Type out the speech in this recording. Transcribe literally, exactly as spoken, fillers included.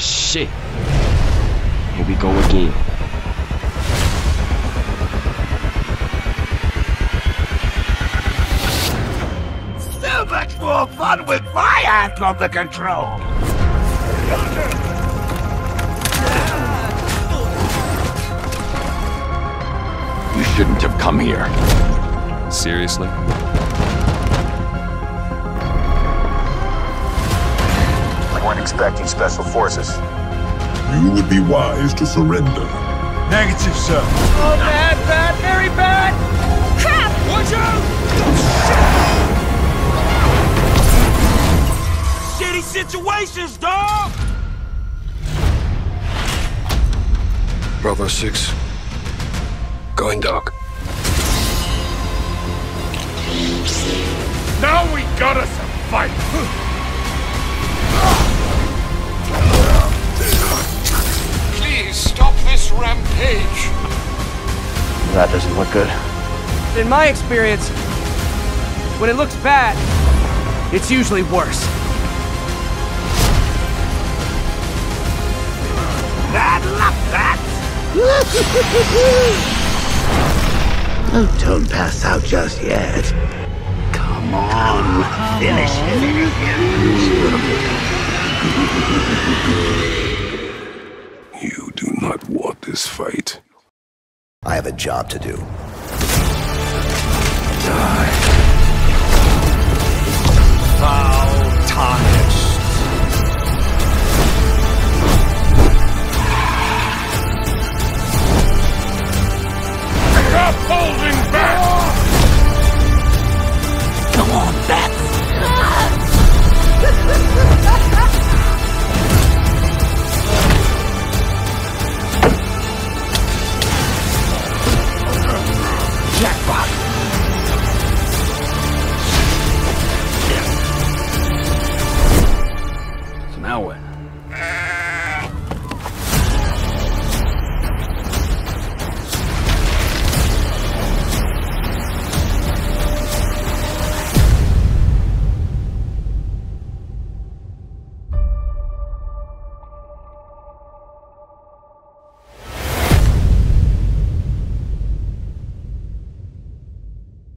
shit. Here we go again. So much more fun with my hand on the control. You shouldn't have come here. Seriously? We weren't expecting special forces. You would be wise to surrender. Negative, sir. Oh, bad, bad, very bad! Crap! Watch out! Oh, shit. Shitty situations, dog! Bravo six. Going dark. Now we got us a fight! Please stop this rampage! That doesn't look good. In my experience, when it looks bad, it's usually worse. Bad luck, that! Oh, don't pass out just yet. Come on, Come finish on. him. You do not want this fight. I have a job to do. Die. Thou tarnished. Stop holding back! Come on, Bat! Jackpot!